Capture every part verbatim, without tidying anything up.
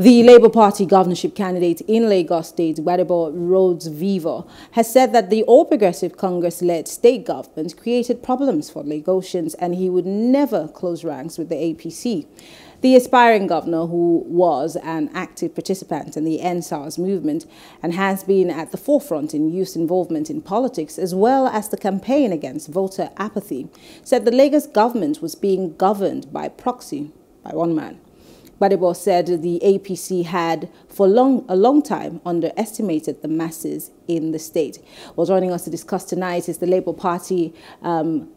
The Labour Party governorship candidate in Lagos State, Gbadebo Rhodes-Vivour, has said that the All Progressive Congress-led state government created problems for Lagosians and he would never close ranks with the A P C. The aspiring governor, who was an active participant in the N SARS movement and has been at the forefront in youth involvement in politics as well as the campaign against voter apathy, said the Lagos government was being governed by proxy by one man. Gbadebo said the A P C had, for long, a long time, underestimated the masses in the state. Well, joining us to discuss tonight is the Labour Party um,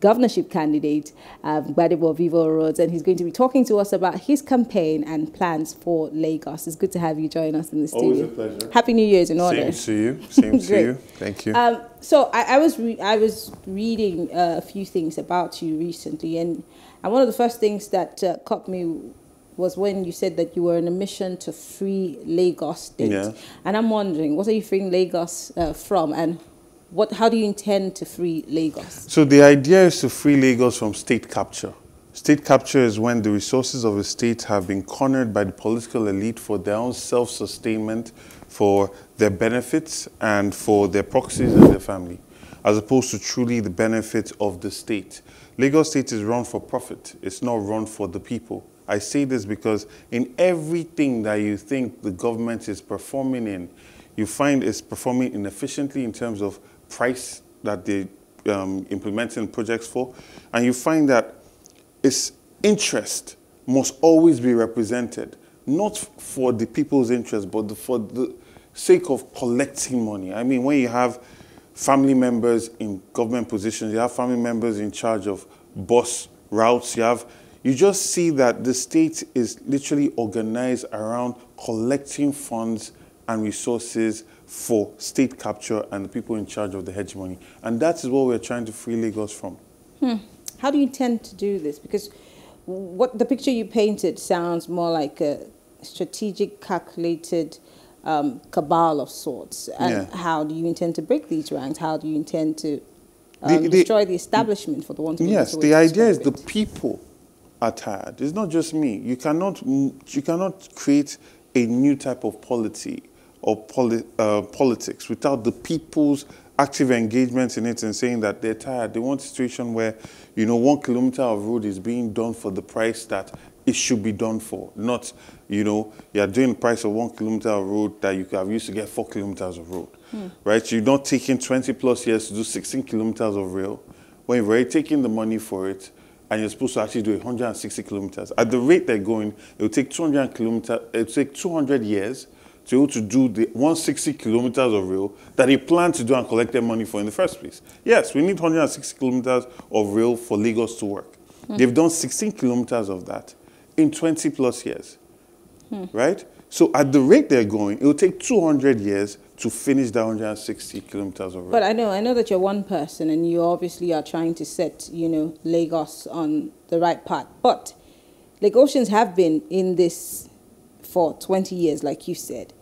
governorship candidate, um, Gbadebo Rhodes-Vivour, and he's going to be talking to us about his campaign and plans for Lagos. It's good to have you join us in the studio. Always a pleasure. Happy New Year's in order. Same to you. Same to you. Thank you. Um, so I, I was re I was reading uh, a few things about you recently, and and one of the first things that uh, caught me was when you said that you were on a mission to free Lagos State. Yeah. And I'm wondering, what are you freeing Lagos uh, from, and what, how do you intend to free Lagos? So the idea is to free Lagos from state capture. State capture is when the resources of a state have been cornered by the political elite for their own self-sustainment, for their benefits, and for their proxies and their family, as opposed to truly the benefit of the state. Lagos State is run for profit. It's not run for the people. I say this because in everything that you think the government is performing in, you find it's performing inefficiently in terms of price that they're um, implementing projects for. And you find that its interest must always be represented, not for the people's interest, but the, for the sake of collecting money. I mean, when you have family members in government positions, you have family members in charge of bus routes, you have You just see that the state is literally organized around collecting funds and resources for state capture and the people in charge of the hegemony. And that is what we're trying to free Lagos from. Hmm. How do you intend to do this? Because what the picture you painted sounds more like a strategic, calculated um, cabal of sorts. And yeah. How do you intend to break these ranks? How do you intend to um, the, the, destroy the establishment, for the want of a better way to describe it? Yes, the idea is the people are tired. It's not just me. You cannot, you cannot create a new type of polity or poli uh, politics without the people's active engagement in it and saying that they're tired. They want a situation where, you know, one kilometer of road is being done for the price that it should be done for. Not, you know, you're doing the price of one kilometer of road that you could have used to get four kilometers of road, hmm. right? So you're not taking twenty plus years to do sixteen kilometers of rail when you've already taken the money for it. And you're supposed to actually do one hundred sixty kilometers. At the rate they're going, it will take two hundred kilometers. It will take two hundred years to be able to do the one hundred sixty kilometers of rail that they plan to do and collect their money for in the first place. Yes, we need one hundred sixty kilometers of rail for Lagos to work. Mm. They've done sixteen kilometers of that in twenty plus years, mm. right? So at the rate they're going, it will take two hundred years to finish that one hundred sixty kilometers of road. But I know, I know that you're one person, and you obviously are trying to set, you know, Lagos on the right path. But Lagosians have been in this for twenty years, like you said.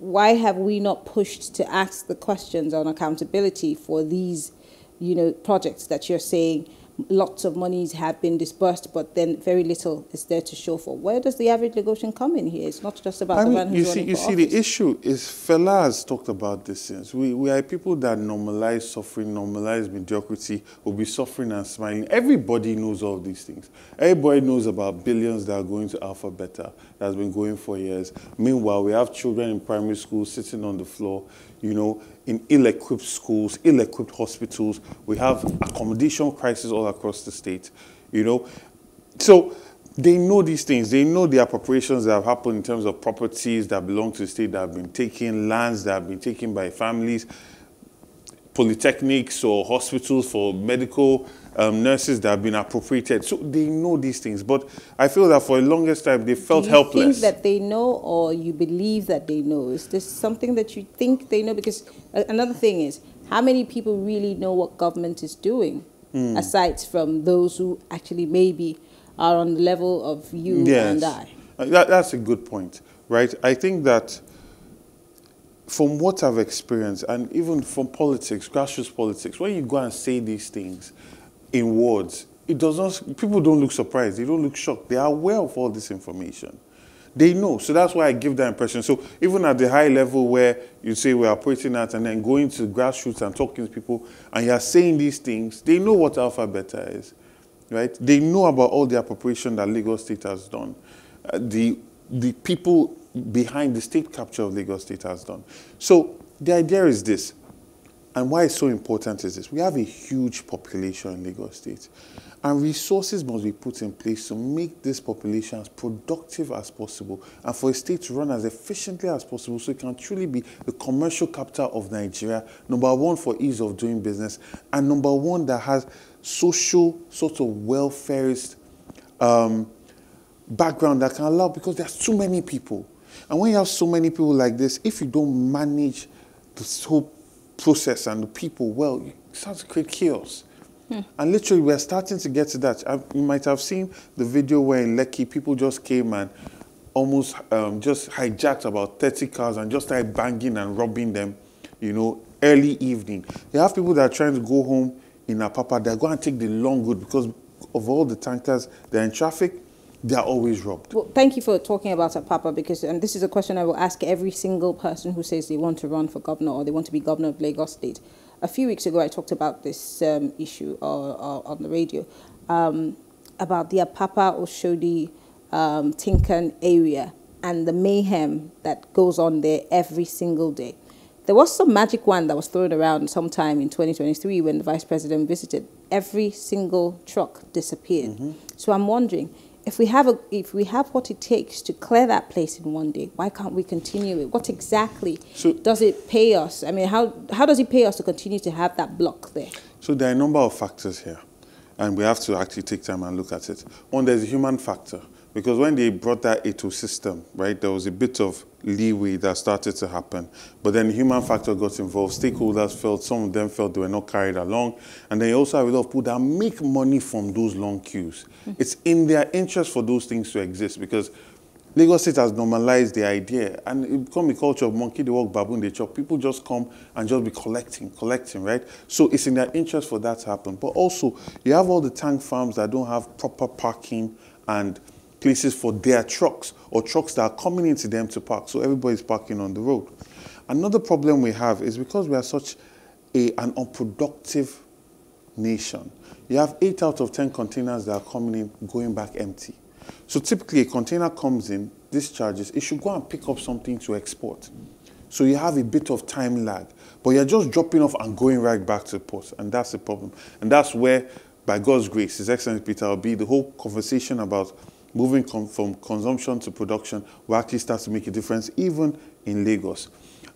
Why have we not pushed to ask the questions on accountability for these, you know, projects that you're saying lots of monies have been disbursed, but then very little is there to show for? Where does the average Lagosian come in here? It's not just about I the mean, man who's you see, running you for see, office. The issue is, Fela has talked about this since. We, we are people that normalize suffering, normalize mediocrity, will be suffering and smiling. Everybody knows all these things. Everybody knows about billions that are going to Alpha Beta, that's been going for years. Meanwhile, we have children in primary school sitting on the floor, you know, in ill-equipped schools, ill-equipped hospitals. We have accommodation crisis all across the state, you know. So they know these things. They know the appropriations that have happened in terms of properties that belong to the state that have been taken, lands that have been taken by families, polytechnics or hospitals for medical um, nurses that have been appropriated. So they know these things. But I feel that for the longest time, they felt Do you helpless. Think that they know, or you believe that they know? Is this something that you think they know? Because another thing is, how many people really know what government is doing, mm. aside from those who actually maybe are on the level of you yes. and I? That, that's a good point, right? I think that from what I've experienced, and even from politics, grassroots politics, when you go and say these things in words, it does not, people don't look surprised. They don't look shocked. They are aware of all this information. They know. So that's why I give that impression. So even at the high level where you say we're operating at and then going to grassroots and talking to people and you're saying these things, they know what Alpha Beta is, right? They know about all the appropriation that Lagos State has done. Uh, the, the people behind the state capture of Lagos State has done. So the idea is this, and why it's so important is this. We have a huge population in Lagos State, and resources must be put in place to make this population as productive as possible and for a state to run as efficiently as possible so it can truly be the commercial capital of Nigeria, number one for ease of doing business, and number one that has social sort of welfareist um, background that can allow, because there's too many people. And when you have so many people like this, if you don't manage this whole process and the people well, you start to create chaos. Hmm. And literally, we're starting to get to that. I, you might have seen the video where in Lekki, people just came and almost um, just hijacked about thirty cars and just started banging and robbing them, you know, early evening. You have people that are trying to go home in Apapa. They're going to take the long route because of all the tankers, they're in traffic. They're always robbed. Well, thank you for talking about Apapa, because and this is a question I will ask every single person who says they want to run for governor or they want to be governor of Lagos State. A few weeks ago, I talked about this um, issue or, or on the radio, um, about the Apapa-Oshodi-Tinkan area and the mayhem that goes on there every single day. There was some magic wand that was thrown around sometime in twenty twenty-three when the vice president visited. Every single truck disappeared. Mm-hmm. So I'm wondering, if we have a, if we have what it takes to clear that place in one day, why can't we continue it? What exactly so, does it pay us? I mean, how, how does it pay us to continue to have that block there? So there are a number of factors here, and we have to actually take time and look at it. One, there's a human factor, because when they brought that A T O system, right, there was a bit of leeway that started to happen, but then the human factor got involved. Stakeholders felt, some of them felt they were not carried along, and they also have a lot of people that make money from those long queues. It's in their interest for those things to exist, because Lagos State has normalized the idea, and it become a culture of monkey, they walk, baboon, they chop. People just come and just be collecting, collecting, right? So it's in their interest for that to happen. But also, you have all the tank farms that don't have proper parking and places for their trucks, or trucks that are coming into them to park. So everybody's parking on the road. Another problem we have is because we are such a, an unproductive nation, you have eight out of ten containers that are coming in, going back empty. So typically, a container comes in, discharges, it should go and pick up something to export. So you have a bit of time lag, but you're just dropping off and going right back to the port, and that's the problem. And that's where, by God's grace, His Excellency Peter Obi, the whole conversation about moving com from consumption to production will actually start to make a difference, even in Lagos.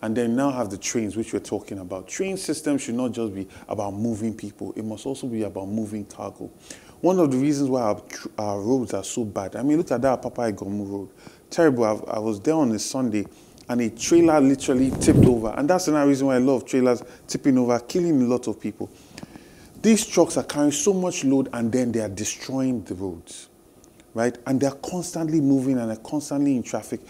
And then now have the trains, which we're talking about. Train system should not just be about moving people. It must also be about moving cargo. One of the reasons why our, our roads are so bad, I mean, look at that Papa Egomo road. Terrible. I, I was there on a Sunday, and a trailer literally tipped over. And that's another reason why I love trailers tipping over, killing a lot of people. These trucks are carrying so much load, and then they are destroying the roads, right? And they're constantly moving, and they're constantly in traffic.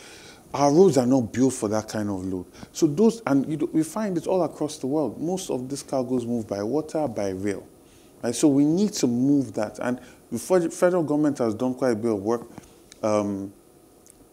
Our roads are not built for that kind of load. So those, and you, we find it all across the world. Most of these cargoes move by water, by rail. Right? So we need to move that. And the federal government has done quite a bit of work um,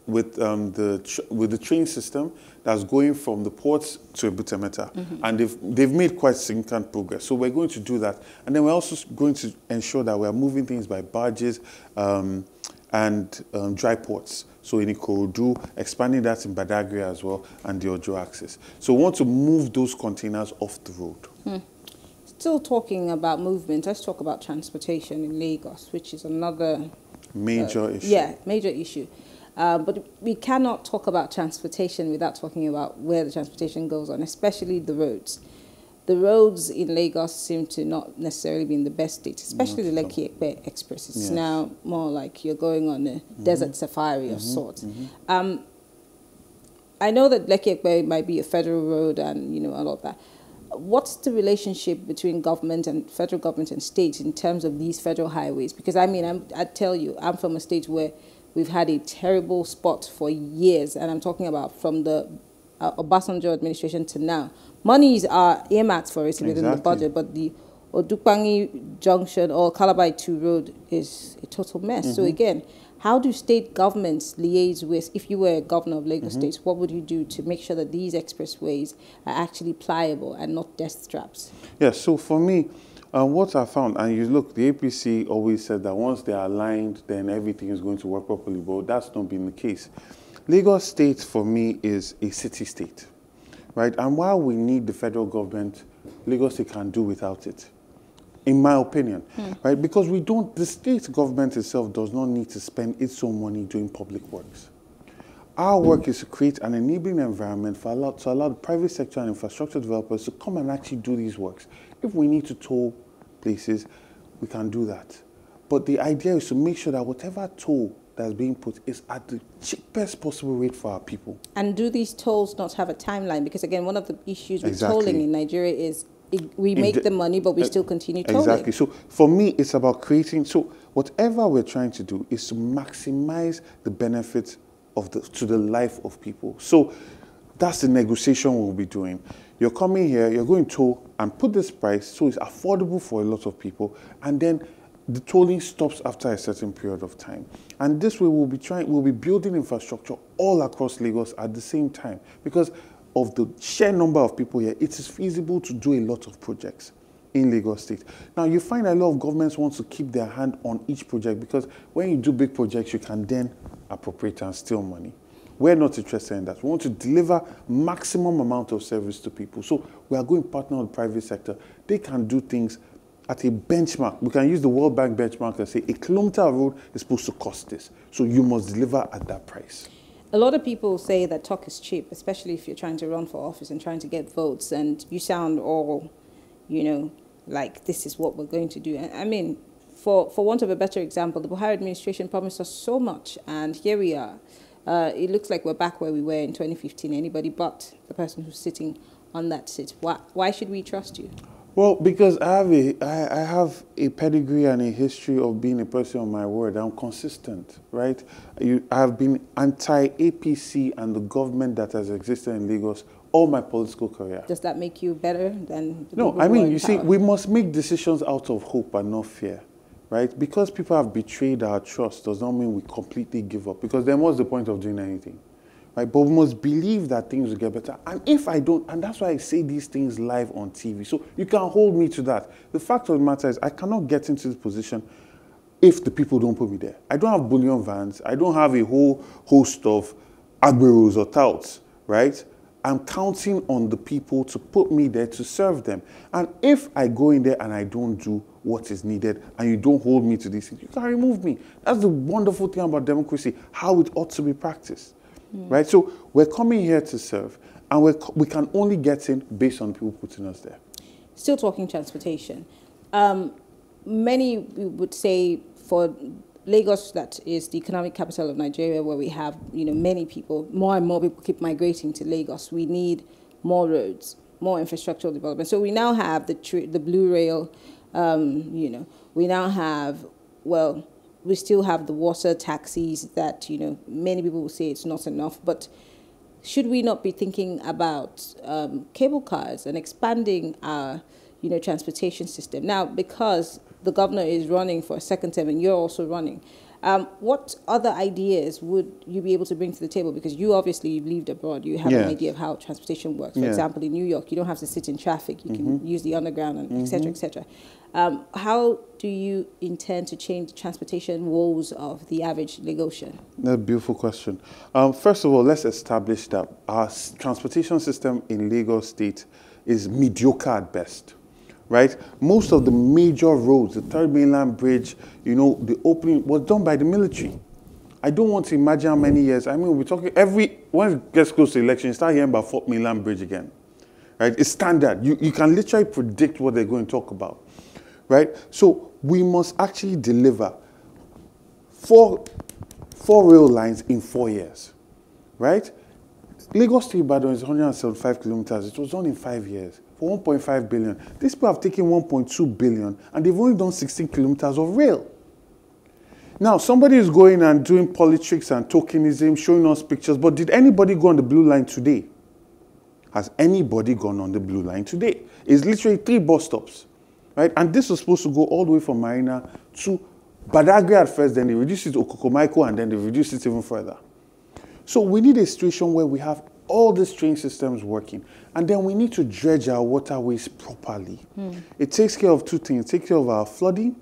with, um, the tr with the train system that's going from the ports to Ibute Meta. Mm-hmm. And they've, they've made quite significant progress. So we're going to do that. And then we're also going to ensure that we're moving things by barges um, and um, dry ports. So in Ikorodu, expanding that in Badagry as well, and the Ojo Axis. So we want to move those containers off the road. Hmm. Still talking about movement, let's talk about transportation in Lagos, which is another major uh, issue. Yeah, major issue. Uh, but we cannot talk about transportation without talking about where the transportation goes on, especially the roads. The roads in Lagos seem to not necessarily be in the best state, especially no, the Lekki Ekbe Express. It's yes. now more like you're going on a mm-hmm. desert safari of mm-hmm. sorts. Mm-hmm. um, I know that Lekki Ekbe might be a federal road and, you know, all of that. What's the relationship between government and federal government and states in terms of these federal highways? Because, I mean, I'm, I tell you, I'm from a state where we've had a terrible spot for years, and I'm talking about from the Uh, Obasanjo administration to now. Monies are earmarked for it exactly. within the budget, but the Odupangi Junction or Calabar two Road is a total mess. Mm-hmm. So again, How do state governments liaise with, if you were a governor of Lagos mm-hmm. State, what would you do to make sure that these expressways are actually pliable and not death traps? Yeah, so for me, uh, what I found, and you look, the A P C always said that once they are aligned, then everything is going to work properly, but that's not been the case. Lagos State, for me, is a city state, right? And while we need the federal government, Lagos State can do without it, in my opinion, hmm. right? Because we don't, the state government itself does not need to spend its own money doing public works. Our work hmm. is to create an enabling environment for allow, to allow the private sector and infrastructure developers to come and actually do these works. If we need to toll places, we can do that. But the idea is to make sure that whatever toll that's being put is at the cheapest possible rate for our people. And do these tolls not have a timeline? Because again, one of the issues with exactly. tolling in Nigeria is it, we make the, the money, but we uh, still continue tolling. Exactly. So for me, it's about creating. So whatever we're trying to do is to maximize the benefits of the to the life of people. So that's the negotiation we'll be doing. You're coming here, you're going to toll and put this price so it's affordable for a lot of people, and then the tolling stops after a certain period of time. And this way we'll be trying, we'll be building infrastructure all across Lagos at the same time. Because of the sheer number of people here, it is feasible to do a lot of projects in Lagos State. Now you find a lot of governments want to keep their hand on each project because when you do big projects, you can then appropriate and steal money. We're not interested in that. We want to deliver maximum amount of service to people. So we are going to partner with the private sector. They can do things at a benchmark. We can use the World Bank benchmark and say a kilometer of road is supposed to cost this. So you must deliver at that price. A lot of people say that talk is cheap, especially if you're trying to run for office and trying to get votes, and you sound all, you know, like this is what we're going to do. I mean, for, for want of a better example, the Buhari administration promised us so much, and here we are. Uh, it looks like we're back where we were in twenty fifteen, anybody but the person who's sitting on that seat. Why, why should we trust you? Well, because I have, a, I, I have a pedigree and a history of being a person of my word. I'm consistent, right? You, I have been anti-A P C and the government that has existed in Lagos all my political career. Does that make you better than the No, I mean, you power? See, we must make decisions out of hope and not fear, right? Because people have betrayed our trust does not mean we completely give up, because then what's the point of doing anything? Right? But we must believe that things will get better. And if I don't, and that's why I say these things live on T V. So you can hold me to that. The fact of the matter is I cannot get into this position if the people don't put me there. I don't have bullion vans. I don't have a whole host of agberos or touts, right? I'm counting on the people to put me there to serve them. And if I go in there and I don't do what is needed and you don't hold me to these things, you can remove me. That's the wonderful thing about democracy, how it ought to be practiced. Mm. Right, so we're coming here to serve, and we we can only get in based on people putting us there. Still talking transportation, um, many would say for Lagos, that is the economic capital of Nigeria, where we have you know many people, more and more people keep migrating to Lagos. We need more roads, more infrastructural development. So we now have the tr the blue rail, um, you know, we now have well. We still have the water taxis that, you know, many people will say it's not enough. But should we not be thinking about um, cable cars and expanding our, you know, transportation system? Now, because the governor is running for a second term and you're also running, um, what other ideas would you be able to bring to the table? Because you obviously, you've lived abroad. You have yeah. an idea of how transportation works. For yeah. example, in New York, you don't have to sit in traffic. You mm-hmm. can use the underground and mm-hmm. et cetera, et cetera. Um, how do you intend to change the transportation woes of the average Lagosian? That's a beautiful question. Um, first of all, let's establish that our transportation system in Lagos State is mediocre at best, right? Most of the major roads, the Third Mainland Bridge, you know, the opening was done by the military. I don't want to imagine how many years. I mean, we're talking every, when it gets close to election, you start hearing about Fourth Mainland Bridge again, right? It's standard. You, you can literally predict what they're going to talk about. Right? So we must actually deliver four, four rail lines in four years. Right? Lagos to Ibadan is one hundred seventy-five kilometers. It was done in five years for one point five billion. These people have taken one point two billion and they've only done sixteen kilometers of rail. Now, somebody is going and doing politics and tokenism, showing us pictures, but did anybody go on the blue line today? Has anybody gone on the blue line today? It's literally three bus stops. Right? And this was supposed to go all the way from Marina to Badagry at first, then they reduced it to Okokomaiko, and then they reduced it even further. So we need a situation where we have all these train systems working, and then we need to dredge our waterways properly. Mm. It takes care of two things. It takes care of our flooding,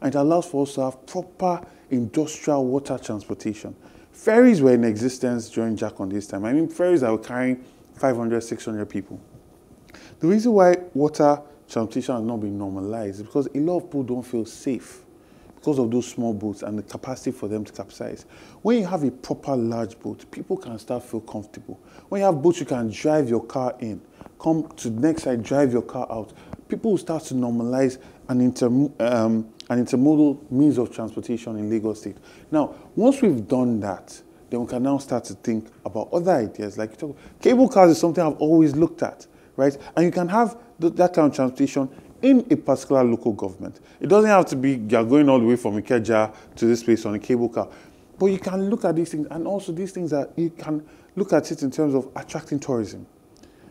and it allows for us to have proper industrial water transportation. Ferries were in existence during Jakonde's time. I mean, ferries that were carrying five hundred, six hundred people. The reason why water transportation has not been normalized is because a lot of people don't feel safe because of those small boats and the capacity for them to capsize. When you have a proper large boat, people can start to feel comfortable. When you have boats, you can drive your car in, come to the next side, drive your car out. People will start to normalize an, inter, um, an intermodal means of transportation in Lagos State. Now, once we've done that, then we can now start to think about other ideas. Like cable cars is something I've always looked at, right? And you can have th that kind of transportation in a particular local government. It doesn't have to be you're going all the way from Ikeja to this place on a cable car. But you can look at these things, and also these things that you can look at it in terms of attracting tourism.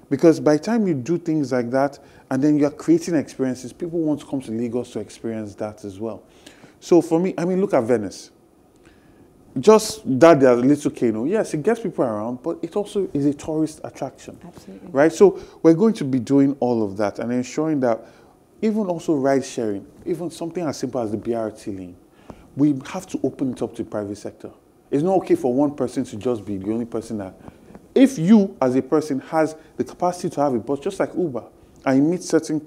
Because by the time you do things like that, and then you're creating experiences, people want to come to Lagos to experience that as well. So for me, I mean, look at Venice. Just that there's a little Kano. Yes, it gets people around, but it also is a tourist attraction. Absolutely. Right? So we're going to be doing all of that and ensuring that even also ride sharing, even something as simple as the B R T lane, we have to open it up to the private sector. It's not okay for one person to just be the only person that... If you, as a person, has the capacity to have a bus, just like Uber, and you meet certain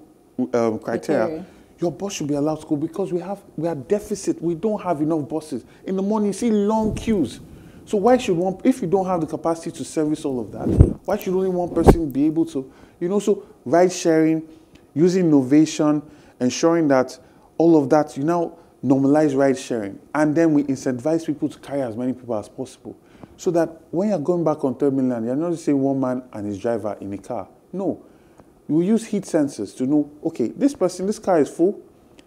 um, criteria, okay. Your bus should be allowed to go because we have we are deficit. We don't have enough buses. In the morning, you see long queues. So why should one, if you don't have the capacity to service all of that, why should only one person be able to, you know, so ride sharing, using innovation, ensuring that all of that, you now normalize ride sharing. And then we incentivize people to carry as many people as possible. So that when you're going back on Third Mainland, you're not just saying one man and his driver in a car. No. You use heat sensors to know, okay, this person, this car is full.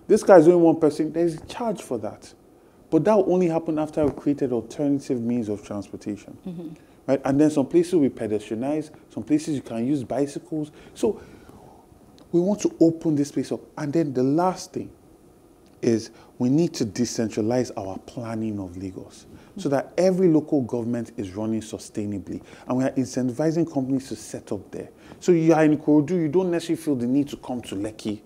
This car is only one person. There's a charge for that. But that will only happen after we've created alternative means of transportation. Mm-hmm. Right? And then some places we pedestrianize. Some places you can use bicycles. So we want to open this space up. And then the last thing is we need to decentralize our planning of Lagos so that every local government is running sustainably. And we are incentivizing companies to set up there. So you are in Ikorodu, you don't necessarily feel the need to come to Lekki.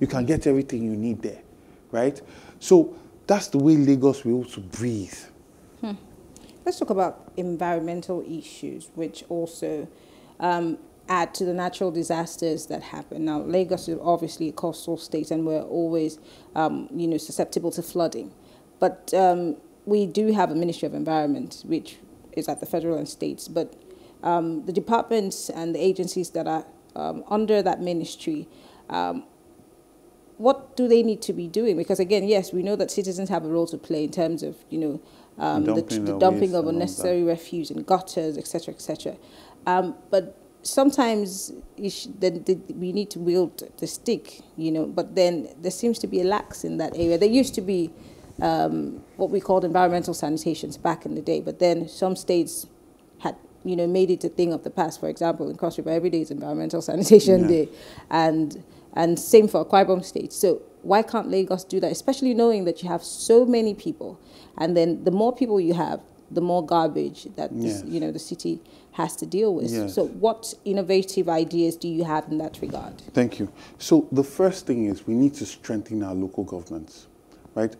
You can get everything you need there, right? So that's the way Lagos will also breathe. Hmm. Let's talk about environmental issues, which also um, add to the natural disasters that happen. Now, Lagos is obviously a coastal state, and we're always, um, you know, susceptible to flooding. But um, we do have a Ministry of Environment, which is at the federal and states, but um, the departments and the agencies that are um, under that ministry, um, what do they need to be doing? Because again, yes, we know that citizens have a role to play in terms of, you know, um, dumping the, the dumping of unnecessary refuse and gutters, et cetera, et cetera. Um, but sometimes we need to wield the stick, you know, but then there seems to be a lax in that area. There used to be um, what we called environmental sanitations back in the day, but then some states had, you know, made it a thing of the past. For example, in Cross River, every day is Environmental Sanitation yeah. Day, and and same for Akwa Ibom State. So why can't Lagos do that, especially knowing that you have so many people, and then the more people you have, the more garbage that yes. this, you know, the city has to deal with. Yes. So what innovative ideas do you have in that regard? Thank you. So the first thing is we need to strengthen our local governments, right?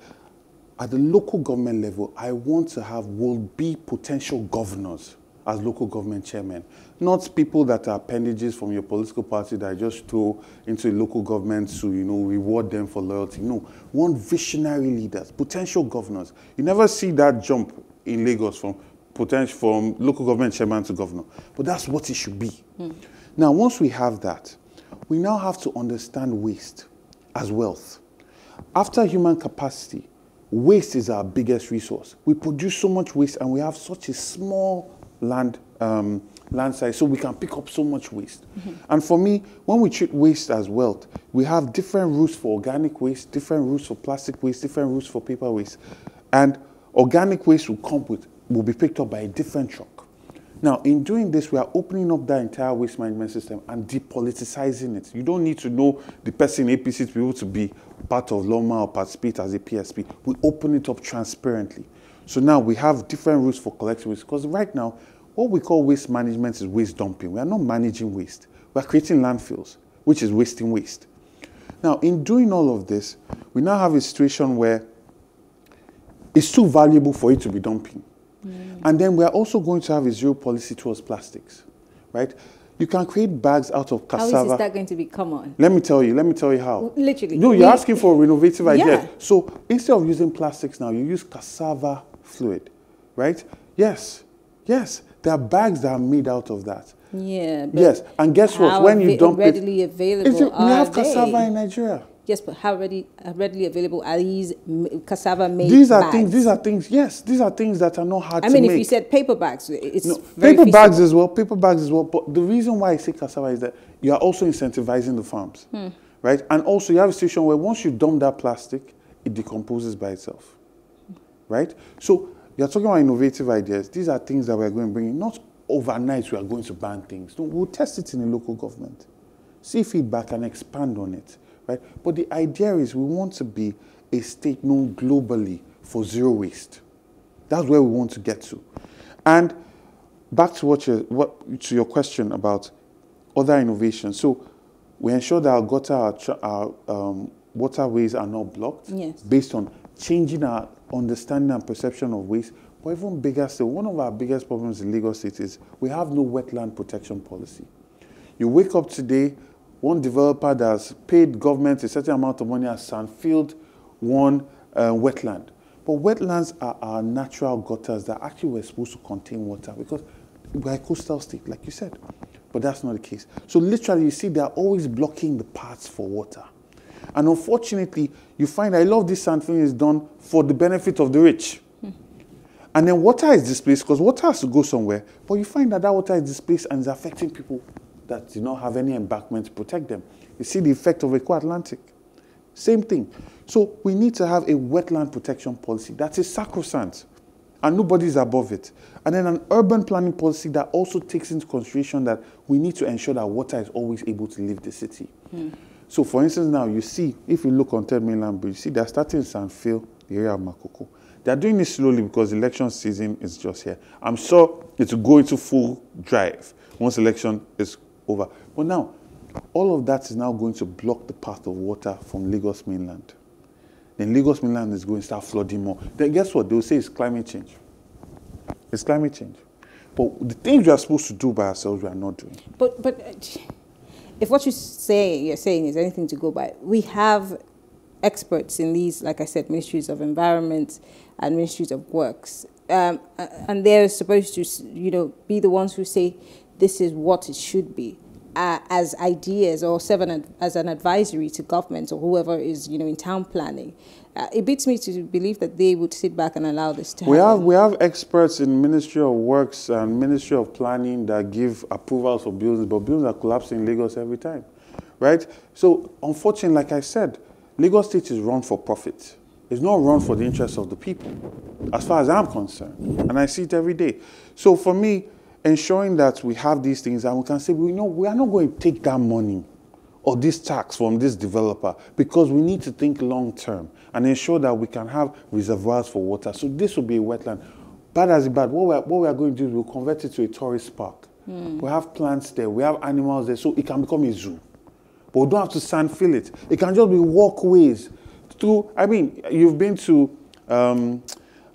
At the local government level, I want to have will-be potential governors as local government chairmen, not people that are appendages from your political party that I just throw into a local government to, you know, reward them for loyalty. No, one visionary leaders, potential governors. You never see that jump in Lagos from potential from local government chairman to governor, but that's what it should be. Mm. Now, once we have that, we now have to understand waste as wealth. After human capacity, waste is our biggest resource. We produce so much waste, and we have such a small land um, land size, so we can pick up so much waste. Mm-hmm. And for me, when we treat waste as wealth, we have different routes for organic waste, different routes for plastic waste, different routes for paper waste, and organic waste will come with will be picked up by a different truck. Now, in doing this, we are opening up that entire waste management system and depoliticizing it. You don't need to know the person in A P C to be able to be part of LOMA or participate as a P S P. We open it up transparently. So now we have different rules for collecting waste, because right now, what we call waste management is waste dumping. We are not managing waste. We are creating landfills, which is wasting waste. Now, in doing all of this, we now have a situation where it's too valuable for it to be dumping. Mm. And then we are also going to have a zero policy towards plastics, right? You can create bags out of cassava. How is that going to be common? Let me tell you. Let me tell you how. Literally. No, you're asking for a renovative idea. Yeah. So instead of using plastics now, you use cassava fluid, right? Yes. Yes. There are bags that are made out of that. Yeah. But yes. And guess what? When you dump it, readily available. We have cassava in Nigeria. Yes, but how ready, readily available are these cassava-made bags? These are things. These are things. Yes, these are things that are not hard I to mean, make. I mean, if you said paper bags, it's no, very paper feasible. bags as well. Paper bags as well. But the reason why I say cassava is that you are also incentivizing the farms, hmm. right? And also, you have a situation where once you dump that plastic, it decomposes by itself, right? So you are talking about innovative ideas. These are things that we are going to bring in. Not overnight we are going to ban things. No, we'll test it in the local government, see feedback, and expand on it. Right? But the idea is we want to be a state known globally for zero waste. That's where we want to get to. And back to, what your, what, to your question about other innovations. So we ensure that our gutter, our, our um, waterways are not blocked, yes, based on changing our understanding and perception of waste. But even bigger still, one of our biggest problems in Lagos State is we have no wetland protection policy. You wake up today, one developer that has paid government a certain amount of money has sandfilled one uh, wetland. But wetlands are our natural gutters that actually were supposed to contain water, because we're a coastal state, like you said. But that's not the case. So literally, you see, they're always blocking the paths for water. And unfortunately, you find a lot of this sandfilling is done for the benefit of the rich. Hmm. And then water is displaced, because water has to go somewhere. But you find that that water is displaced and is affecting people that do not have any embankment to protect them. You see the effect of Eco-Atlantic. Same thing. So we need to have a wetland protection policy that is sacrosanct, and nobody's above it. And then an urban planning policy that also takes into consideration that we need to ensure that water is always able to leave the city. Mm. So for instance now, you see, if you look on Third Mainland Bridge, you see they're starting to sandfill the area of Makoko. They're doing this slowly because election season is just here. I'm sure it will go into full drive once election is over. But now, all of that is now going to block the path of water from Lagos mainland. Then Lagos mainland is going to start flooding more. Then guess what? They'll say it's climate change. It's climate change. But the things we are supposed to do by ourselves, we are not doing. But, but if what you say, you're saying is anything to go by, we have experts in these, like I said, ministries of environment and ministries of works. Um, and they're supposed to, you know, be the ones who say, this is what it should be, uh, as ideas or seven as an advisory to government or whoever is, you know, in town planning. Uh, it beats me to believe that they would sit back and allow this to happen. We have, we have experts in Ministry of Works and Ministry of Planning that give approvals for buildings, but buildings are collapsing in Lagos every time, right? So, unfortunately, like I said, Lagos State is run for profit. It's not run for the interests of the people, as far as I'm concerned, and I see it every day. So, for me, ensuring that we have these things and we can say, we know we are not going to take that money or this tax from this developer, because we need to think long term and ensure that we can have reservoirs for water. So this will be a wetland. Bad as it bad, what we, are, what we are going to do is we'll convert it to a tourist park. Mm. We have plants there, we have animals there, so it can become a zoo. But we don't have to sandfill it. It can just be walkways through, I mean, you've been to, um,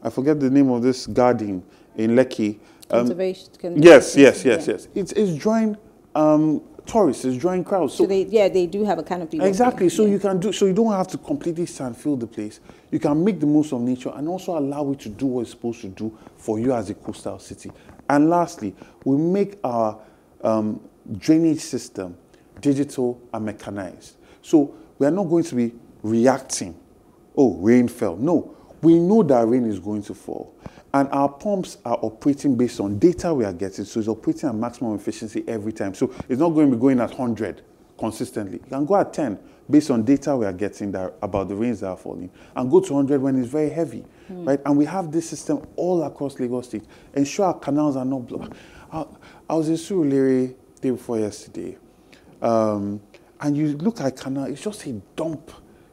I forget the name of this garden in Lekki. Um, Conservation, conservation. Yes, yes, yes, yeah. yes. It's, it's drawing um, tourists, it's drawing crowds. So, so they, yeah, they do have a canopy. Exactly. So yeah. you can do. So you don't have to completely sandfill the place. You can make the most of nature and also allow it to do what it's supposed to do for you as a coastal city. And lastly, we make our um, drainage system digital and mechanized. So we are not going to be reacting. Oh, rain fell. No, we know that rain is going to fall. And our pumps are operating based on data we are getting, so it's operating at maximum efficiency every time. So it's not going to be going at one hundred consistently. You can go at ten based on data we are getting that about the rains that are falling, and go to one hundred when it's very heavy, mm. right? And we have this system all across Lagos State. Ensure our canals are not blocked. I, I was in Surulere day before yesterday, um, and you look at canal, it's just a dump.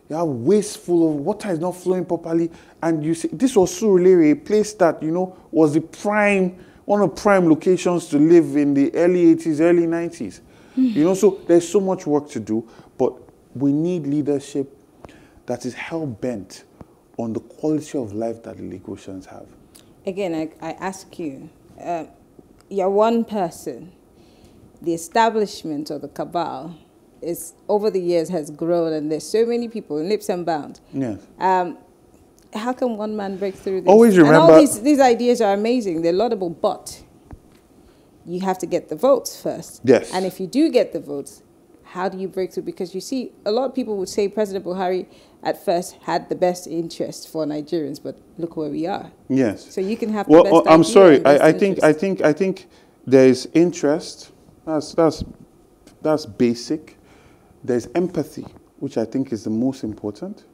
You have waste full of water is not flowing properly, and you see this was Surulere, a place that you know was the prime, one of the prime locations to live in the early eighties, early nineties. You know, so there's so much work to do, but we need leadership that is hell-bent on the quality of life that the Lagosians have. Again, I, I ask you, uh, you're one person. The establishment or the cabal is, over the years, has grown, and there's so many people, leaps and bounds. Yes. Um, how can one man break through this? Always remember... And all these, these ideas are amazing. They're laudable, but... you have to get the votes first. Yes. And if you do get the votes, how do you break through? Because you see, a lot of people would say President Buhari at first had the best interest for Nigerians, but look where we are. Yes. So you can have well, the best. Well, I'm sorry. I, I think I think I think there is interest. That's that's that's basic. There's empathy, which I think is the most important.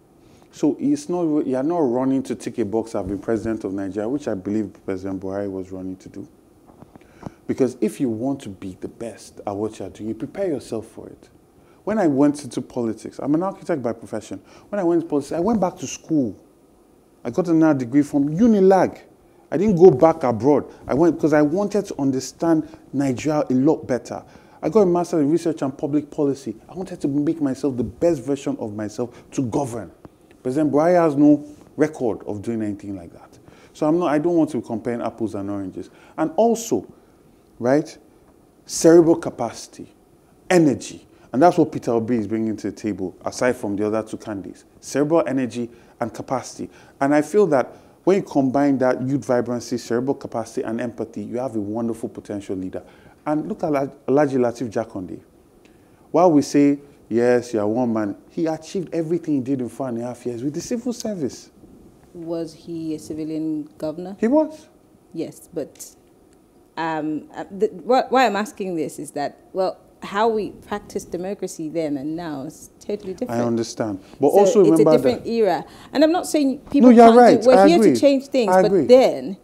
So it's not you're not running to tick a box. I've been president of Nigeria, which I believe President Buhari was running to do. Because if you want to be the best at what you're doing, you prepare yourself for it. When I went into politics, I'm an architect by profession. When I went into politics, I went back to school. I got another degree from UniLag. I didn't go back abroad. I went because I wanted to understand Nigeria a lot better. I got a master in research and public policy. I wanted to make myself the best version of myself to govern. President Buhari has no record of doing anything like that. So I'm not, I don't want to compare apples and oranges. And also, right? Cerebral capacity, energy. And that's what Peter Obi is bringing to the table, aside from the other two candies. Cerebral energy and capacity. And I feel that when you combine that youth vibrancy, cerebral capacity, and empathy, you have a wonderful potential leader. And look at Alhaji Lateef Jakonde. While we say, yes, you're one man, he achieved everything he did in four and a half years with the civil service. Was he a civilian governor? He was. Yes, but... Um, the, what, why I'm asking this is that, well, how we practice democracy then and now is totally different. I understand. But so also remember it's a different that era. And I'm not saying people no, can't right. do, we're I here agree. to change things, I but agree. then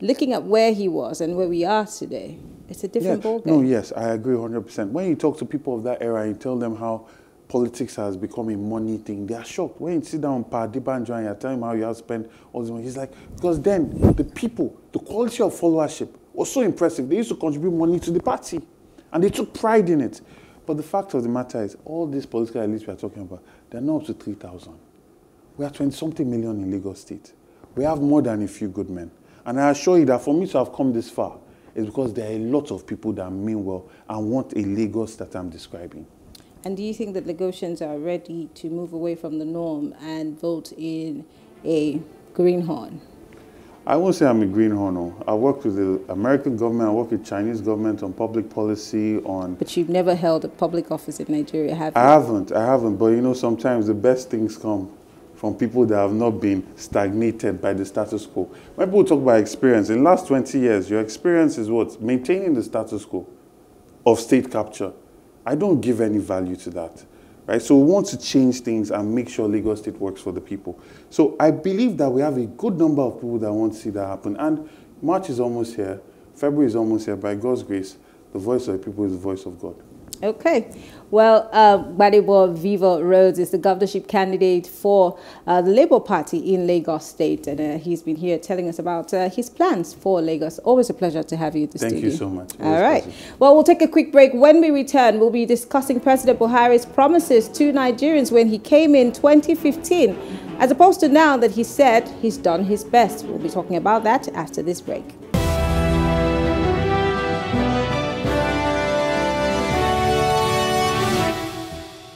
looking at where he was and where we are today, it's a different yeah. ballgame. No, yes, I agree one hundred percent. When you talk to people of that era, you tell them how politics has become a money thing. They are shocked. When you sit down with Padibanjo and you're telling him how you have spent all this money, he's like, because then the people, the quality of followership was so impressive. They used to contribute money to the party, and they took pride in it. But the fact of the matter is, all these political elites we are talking about, they're not up to three thousand. We are twenty-something million in Lagos State. We have more than a few good men. And I assure you that for me to have come this far is because there are a lot of people that mean well and want a Lagos that I'm describing. And do you think that Lagosians are ready to move away from the norm and vote in a greenhorn? I won't say I'm a greenhorn. No. I worked with the American government, I worked with Chinese government on public policy, on... But you've never held a public office in Nigeria, have you? I haven't, I haven't. But you know, sometimes the best things come from people that have not been stagnated by the status quo. When people talk about experience, in the last twenty years, your experience is what? Maintaining the status quo of state capture. I don't give any value to that. Right? So we want to change things and make sure Lagos State works for the people. So I believe that we have a good number of people that want to see that happen. And March is almost here. February is almost here. By God's grace, the voice of the people is the voice of God. Okay. Well, uh, Gbadebo Rhodes-Vivour is the governorship candidate for uh, the Labour Party in Lagos State. And uh, he's been here telling us about uh, his plans for Lagos. Always a pleasure to have you at the studio. Thank you so much. Always All right. Pleasure. Well, we'll take a quick break. When we return, we'll be discussing President Buhari's promises to Nigerians when he came in twenty fifteen, as opposed to now that he said he's done his best. We'll be talking about that after this break.